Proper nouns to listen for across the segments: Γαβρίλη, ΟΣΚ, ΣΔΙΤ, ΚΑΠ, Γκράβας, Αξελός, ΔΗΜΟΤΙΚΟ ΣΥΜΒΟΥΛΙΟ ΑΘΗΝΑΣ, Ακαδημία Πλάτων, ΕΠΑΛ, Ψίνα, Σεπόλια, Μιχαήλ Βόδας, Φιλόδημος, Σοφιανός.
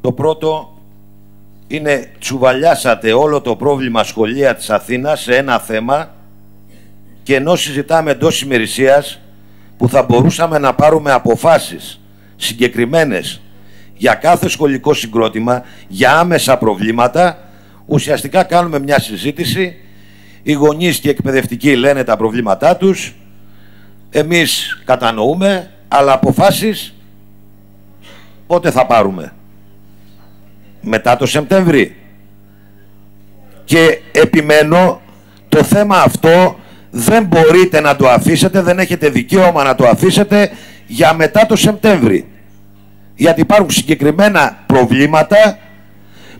Το πρώτο είναι τσουβαλιάσατε όλο το πρόβλημα σχολεία της Αθήνας σε ένα θέμα και ενώ συζητάμε εντός ημερησίας που θα μπορούσαμε να πάρουμε αποφάσεις συγκεκριμένες για κάθε σχολικό συγκρότημα, για άμεσα προβλήματα, ουσιαστικά κάνουμε μια συζήτηση, οι γονείς και οι εκπαιδευτικοί λένε τα προβλήματά τους, εμείς κατανοούμε, αλλά αποφάσεις πότε θα πάρουμε? Μετά το Σεπτέμβρη. Και επιμένω, το θέμα αυτό δεν μπορείτε να το αφήσετε, δεν έχετε δικαίωμα να το αφήσετε για μετά το Σεπτέμβρη. Γιατί υπάρχουν συγκεκριμένα προβλήματα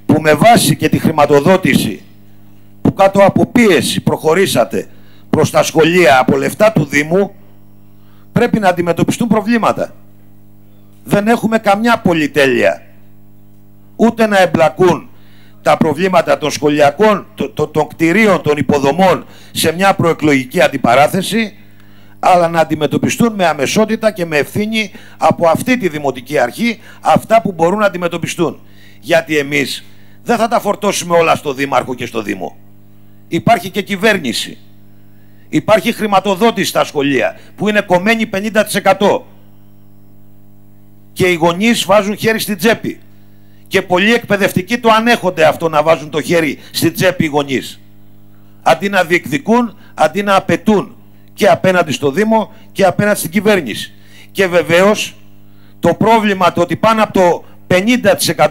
που με βάση και τη χρηματοδότηση που κάτω από πίεση προχωρήσατε προς τα σχολεία από λεφτά του Δήμου, πρέπει να αντιμετωπιστούν προβλήματα. Δεν έχουμε καμιά πολυτέλεια. Ούτε να εμπλακούν τα προβλήματα των σχολιακών, των κτηρίων, των υποδομών σε μια προεκλογική αντιπαράθεση, αλλά να αντιμετωπιστούν με αμεσότητα και με ευθύνη από αυτή τη Δημοτική Αρχή αυτά που μπορούν να αντιμετωπιστούν. Γιατί εμείς δεν θα τα φορτώσουμε όλα στο Δήμαρχο και στο Δήμο. Υπάρχει και κυβέρνηση. Υπάρχει χρηματοδότηση στα σχολεία που είναι κομμένη 50%. Και οι γονείς βάζουν χέρι στην τσέπη. Και πολλοί εκπαιδευτικοί το ανέχονται αυτό, να βάζουν το χέρι στην τσέπη οι γονείς. Αντί να διεκδικούν, αντί να απαιτούν και απέναντι στο Δήμο και απέναντι στην κυβέρνηση. Και βεβαίως το πρόβλημα το ότι πάνω από το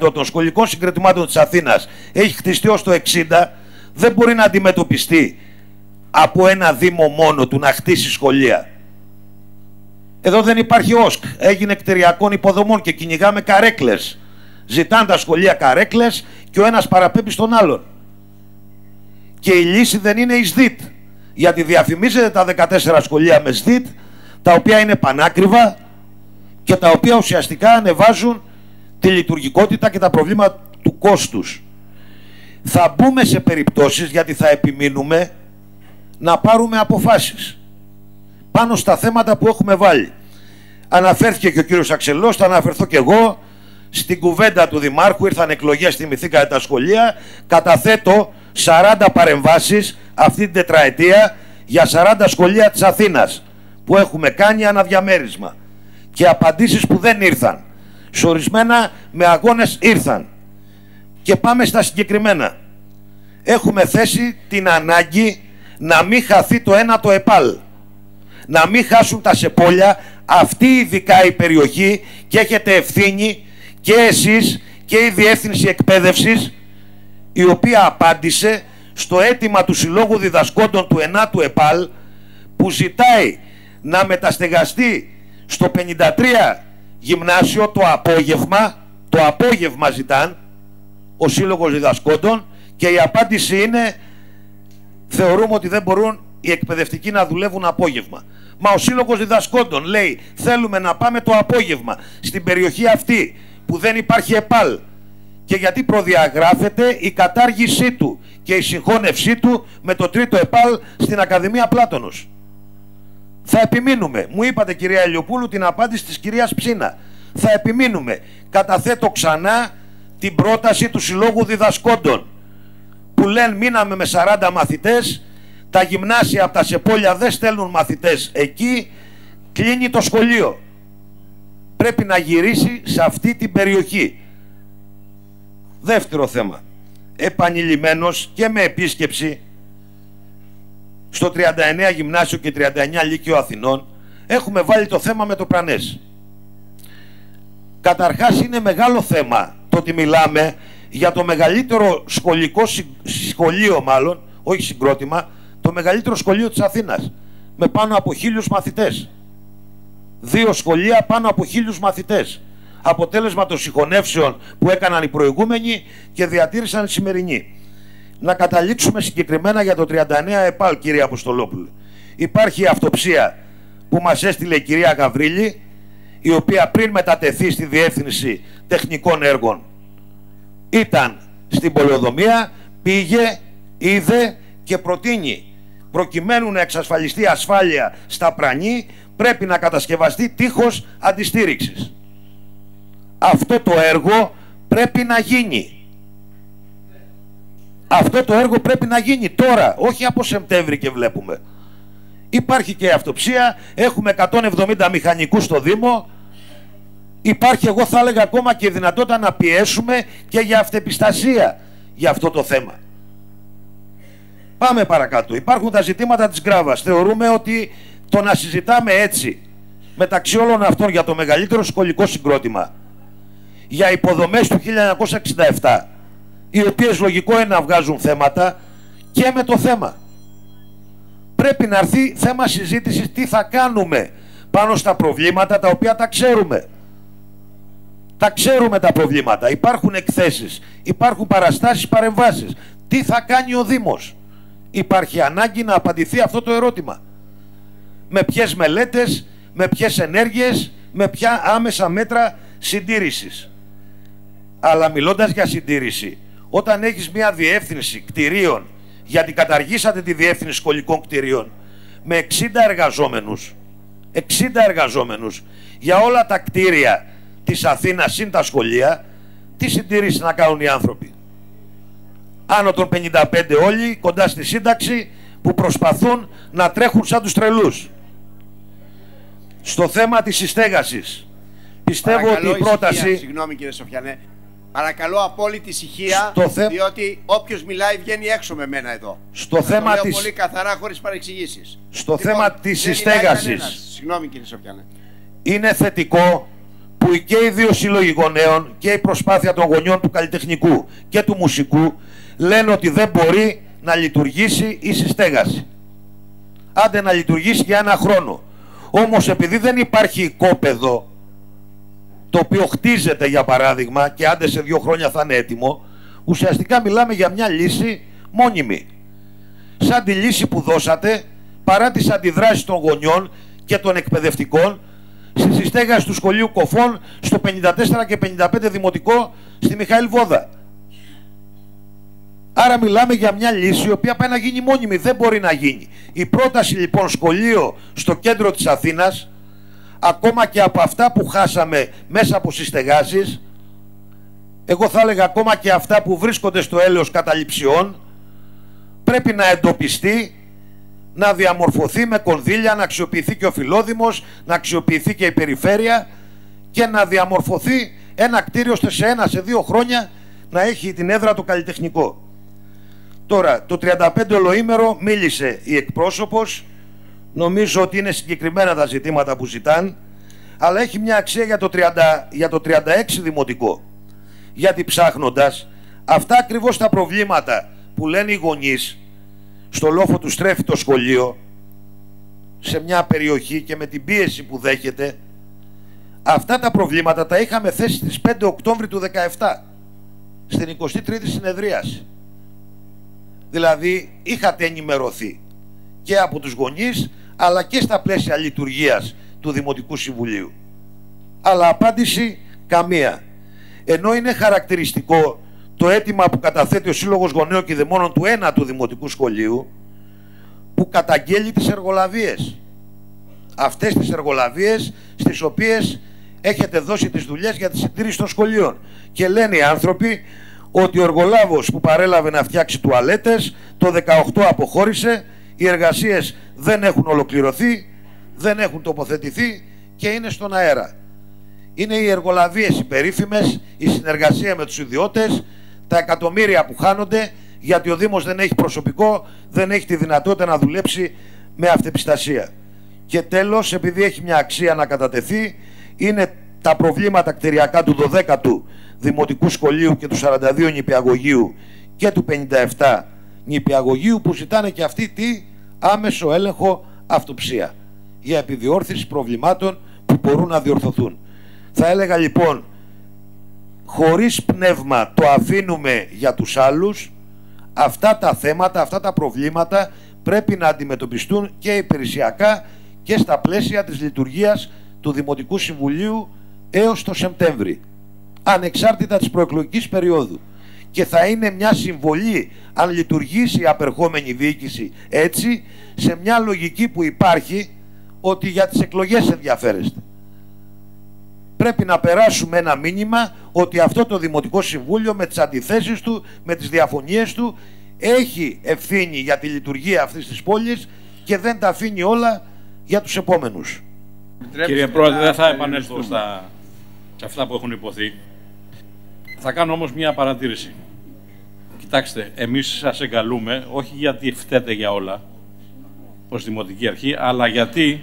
50% των σχολικών συγκροτημάτων της Αθήνας έχει χτιστεί ως το 60% δεν μπορεί να αντιμετωπιστεί από ένα Δήμο μόνο του να χτίσει σχολεία. Εδώ δεν υπάρχει ΟΣΚ, έγινε κτηριακών υποδομών και κυνηγάμε καρέκλες. Ζητάνε τα σχολεία καρέκλες και ο ένας παραπέμπει στον άλλον. Και η λύση δεν είναι η ΣΔΙΤ. Γιατί διαφημίζεται τα 14 σχολεία με ΣΔΙΤ, τα οποία είναι πανάκριβα και τα οποία ουσιαστικά ανεβάζουν τη λειτουργικότητα και τα προβλήματα του κόστους. Θα μπούμε σε περιπτώσεις, γιατί θα επιμείνουμε, να πάρουμε αποφάσεις πάνω στα θέματα που έχουμε βάλει. Αναφέρθηκε και ο κύριος Αξελός, θα αναφερθώ και εγώ. Στην κουβέντα του Δημάρχου, ήρθαν εκλογές, θυμηθήκατε τα σχολεία. Καταθέτω 40 παρεμβάσεις αυτή την τετραετία για 40 σχολεία της Αθήνας που έχουμε κάνει αναδιαμέρισμα. Και απαντήσεις που δεν ήρθαν. Σορισμένα με αγώνες ήρθαν. Και πάμε στα συγκεκριμένα. Έχουμε θέσει την ανάγκη να μην χαθεί το ένα το ΕΠΑΛ. Να μην χάσουν τα σεπόλια, αυτή ειδικά η περιοχή, και έχετε ευθύνη και εσείς και η Διεύθυνση Εκπαίδευσης, η οποία απάντησε στο αίτημα του Συλλόγου Διδασκόντων του 9ου ΕΠΑΛ που ζητάει να μεταστεγαστεί στο 53 γυμνάσιο το απόγευμα ζητάν ο Σύλλογος Διδασκόντων και η απάντηση είναι θεωρούμε ότι δεν μπορούν οι εκπαιδευτικοί να δουλεύουν απόγευμα. Μα ο Σύλλογος Διδασκόντων λέει θέλουμε να πάμε το απόγευμα στην περιοχή αυτή που δεν υπάρχει ΕΠΑΛ και γιατί προδιαγράφεται η κατάργησή του και η συγχώνευσή του με το 3ο ΕΠΑΛ στην Ακαδημία Πλάτωνος. Θα επιμείνουμε. Μου είπατε, κυρία Ελιοπούλου, την απάντηση της κυρίας Ψίνα. Θα επιμείνουμε. Καταθέτω ξανά την πρόταση του Συλλόγου Διδασκόντων που λένε μείναμε με 40 μαθητές, τα γυμνάσια από τα σεπόλια δεν στέλνουν μαθητές εκεί, κλείνει το σχολείο. Πρέπει να γυρίσει σε αυτή την περιοχή. Δεύτερο θέμα. Επανειλημμένος και με επίσκεψη στο 39 Γυμνάσιο και 39 Λύκειο Αθηνών έχουμε βάλει το θέμα με το Πρανές. Καταρχάς είναι μεγάλο θέμα το ότι μιλάμε για το μεγαλύτερο σχολείο της Αθήνας με πάνω από 1000 μαθητές. 2 σχολεία πάνω από 1000 μαθητές. Αποτέλεσμα των συγχωνεύσεων που έκαναν οι προηγούμενοι και διατήρησαν οι σημερινοί. Να καταλήξουμε συγκεκριμένα για το 39 ΕΠΑΛ, κυρία Αποστολόπουλου. Υπάρχει η αυτοψία που μας έστειλε η κυρία Γαβρίλη, η οποία πριν μετατεθεί στη Διεύθυνση Τεχνικών Έργων ήταν στην Πολεοδομία, πήγε, είδε και προτείνει προκειμένου να εξασφαλιστεί ασφάλεια στα Πρανή πρέπει να κατασκευαστεί τείχος αντιστήριξης. Αυτό το έργο πρέπει να γίνει. Αυτό το έργο πρέπει να γίνει τώρα, όχι από Σεπτέμβρη και βλέπουμε. Υπάρχει και αυτοψία, έχουμε 170 μηχανικούς στο Δήμο. Υπάρχει, εγώ θα έλεγα, ακόμα και δυνατότητα να πιέσουμε και για αυτεπιστασία για αυτό το θέμα. Πάμε παρακάτω. Υπάρχουν τα ζητήματα της Γκράβας. Θεωρούμε ότι το να συζητάμε έτσι μεταξύ όλων αυτών για το μεγαλύτερο σχολικό συγκρότημα, για υποδομές του 1967, οι οποίες λογικό είναι να βγάζουν θέματα και με το θέμα. Πρέπει να έρθει θέμα συζήτησης τι θα κάνουμε πάνω στα προβλήματα τα οποία τα ξέρουμε. Τα ξέρουμε τα προβλήματα, υπάρχουν εκθέσεις, υπάρχουν παραστάσεις, παρεμβάσεις. Τι θα κάνει ο Δήμος? Υπάρχει ανάγκη να απαντηθεί αυτό το ερώτημα. Με ποιες μελέτες, με ποιες ενέργειες, με ποια άμεσα μέτρα συντήρησης. Αλλά μιλώντας για συντήρηση, όταν έχεις μια διεύθυνση κτηρίων, γιατί καταργήσατε τη διεύθυνση σχολικών κτηρίων, με 60 εργαζόμενους, 60 εργαζόμενους για όλα τα κτίρια της Αθήνας συν τα σχολεία, τι συντήρηση να κάνουν οι άνθρωποι? Άνω των 55 όλοι, κοντά στη σύνταξη, που προσπαθούν να τρέχουν σαν τους τρελούς. Στο θέμα της συστέγασης, πιστεύω παρακαλώ ότι η πρόταση... Ησυχία, συγγνώμη κύριε Σοφιανέ, παρακαλώ απόλυτη ησυχία, διότι όποιος μιλάει βγαίνει έξω με μένα εδώ. Στο θέμα το λέω πολύ καθαρά, χωρίς παρεξηγήσεις. Στο θέμα της συστέγασης, συγγνώμη κύριε Σοφιανέ, είναι θετικό που και οι δύο συλλογικονέων και η προσπάθεια των γονιών του καλλιτεχνικού και του μουσικού λένε ότι δεν μπορεί να λειτουργήσει η συστέγαση. Άντε να λειτουργήσει για ένα χρόνο. Όμως επειδή δεν υπάρχει οικόπεδο, το οποίο χτίζεται για παράδειγμα και άντε σε 2 χρόνια θα είναι έτοιμο, ουσιαστικά μιλάμε για μια λύση μόνιμη. Σαν τη λύση που δώσατε, παρά τις αντιδράσεις των γονιών και των εκπαιδευτικών, στη συστέγαση του σχολείου Κοφών στο 54 και 55 Δημοτικό στη Μιχαήλ Βόδα. Άρα μιλάμε για μια λύση η οποία πάει να γίνει μόνιμη, δεν μπορεί να γίνει. Η πρόταση λοιπόν σχολείο στο κέντρο της Αθήνας, ακόμα και από αυτά που χάσαμε μέσα από συστεγάσεις, εγώ θα έλεγα ακόμα και αυτά που βρίσκονται στο έλεος καταληψιών, πρέπει να εντοπιστεί, να διαμορφωθεί με κονδύλια, να αξιοποιηθεί και ο Φιλόδημος, να αξιοποιηθεί και η Περιφέρεια και να διαμορφωθεί ένα κτίριο ώστε σε 1 σε 2 χρόνια να έχει την έδρα το καλλιτεχνικό. Τώρα, το 35 ολοήμερο μίλησε η εκπρόσωπος, νομίζω ότι είναι συγκεκριμένα τα ζητήματα που ζητάν, αλλά έχει μια αξία για το 36 δημοτικό, γιατί ψάχνοντας αυτά ακριβώς τα προβλήματα που λένε οι γονείς, στο λόφο του στρέφει το σχολείο σε μια περιοχή και με την πίεση που δέχεται, αυτά τα προβλήματα τα είχαμε θέσει στις 5 Οκτώβρη του 2017 στην 23η συνεδρίαση. Δηλαδή είχατε ενημερωθεί και από τους γονείς αλλά και στα πλαίσια λειτουργίας του Δημοτικού Συμβουλίου, αλλά απάντηση καμία. Ενώ είναι χαρακτηριστικό το αίτημα που καταθέτει ο Σύλλογος Γονέων και Δαιμόνων του 1 του Δημοτικού Σχολείου, που καταγγέλει τις εργολαβίες. Αυτές τις εργολαβίες στις οποίες έχετε δώσει τις δουλειές για τη συντήρηση των σχολείων. Και λένε οι άνθρωποι ότι ο εργολάβος που παρέλαβε να φτιάξει τουαλέτες το 18 αποχώρησε, οι εργασίες δεν έχουν ολοκληρωθεί, δεν έχουν τοποθετηθεί και είναι στον αέρα. Είναι οι εργολαβίες οι περίφημες, η συνεργασία με τους ιδιώτες, τα εκατομμύρια που χάνονται γιατί ο Δήμος δεν έχει προσωπικό, δεν έχει τη δυνατότητα να δουλέψει με αυτεπιστασία. Και τέλος, επειδή έχει μια αξία να κατατεθεί, είναι τα προβλήματα κτηριακά του 12ου Δημοτικού Σχολείου και του 42 Νηπιαγωγείου και του 57 Νηπιαγωγείου, που ζητάνε και αυτοί τι? Άμεσο έλεγχο, αυτοψία για επιδιόρθωση προβλημάτων που μπορούν να διορθωθούν. Θα έλεγα λοιπόν, χωρίς πνεύμα το αφήνουμε για τους άλλους, αυτά τα θέματα, αυτά τα προβλήματα πρέπει να αντιμετωπιστούν και υπηρεσιακά και στα πλαίσια της λειτουργίας του Δημοτικού Συμβουλίου έως το Σεπτέμβρη, ανεξάρτητα της προεκλογικής περίοδου. Και θα είναι μια συμβολή αν λειτουργήσει η απερχόμενη διοίκηση έτσι, σε μια λογική που υπάρχει ότι για τις εκλογές ενδιαφέρεστε. πρέπει να περάσουμε ένα μήνυμα ότι αυτό το Δημοτικό Συμβούλιο με τις αντιθέσεις του, με τις διαφωνίες του, έχει ευθύνη για τη λειτουργία αυτής της πόλης και δεν τα αφήνει όλα για τους επόμενους. Κύριε Πρόεδρε, δεν θα επανέλθω στα αυτά που έχουν υποθεί. Θα κάνω όμως μια παρατήρηση. Κοιτάξτε, εμείς σας εγκαλούμε, όχι γιατί φταίτε για όλα ως Δημοτική Αρχή, αλλά γιατί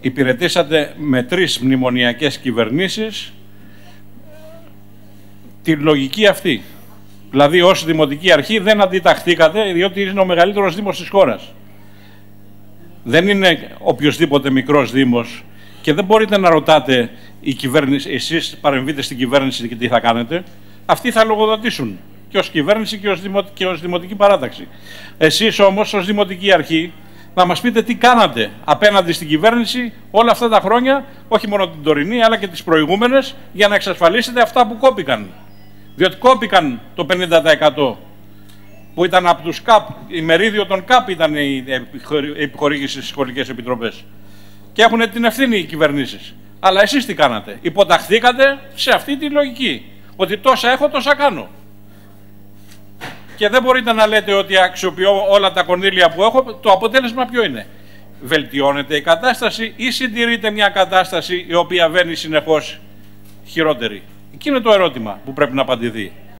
υπηρετήσατε με 3 μνημονιακές κυβερνήσεις τη λογική αυτή. Δηλαδή, ως Δημοτική Αρχή δεν αντιταχθήκατε, διότι είναι ο μεγαλύτερος δήμος της χώρας. Δεν είναι οποιοδήποτε μικρός δήμος και δεν μπορείτε να ρωτάτε η κυβέρνηση, εσείς παρεμβείτε στην κυβέρνηση και τι θα κάνετε. Αυτοί θα λογοδοτήσουν και ως κυβέρνηση και ως Δημοτική Παράταξη. Εσείς όμως ως Δημοτική Αρχή να μας πείτε τι κάνατε απέναντι στην κυβέρνηση όλα αυτά τα χρόνια, όχι μόνο την τωρινή αλλά και τις προηγούμενες, για να εξασφαλίσετε αυτά που κόπηκαν. Διότι κόπηκαν το 50% που ήταν από τους ΚΑΠ, η μερίδιο των ΚΑΠ ήταν η επιχορήγηση στις σχολικές επιτροπές. Και έχουν την ευθύνη οι κυβερνήσεις. Αλλά εσείς τι κάνατε? Υποταχθήκατε σε αυτή τη λογική. Ότι τόσα έχω, τόσα κάνω. Και δεν μπορείτε να λέτε ότι αξιοποιώ όλα τα κονδύλια που έχω. Το αποτέλεσμα ποιο είναι? Βελτιώνεται η κατάσταση ή συντηρείται μια κατάσταση η οποία βαίνει συνεχώς χειρότερη? Εκεί είναι το ερώτημα που πρέπει να απαντηθεί.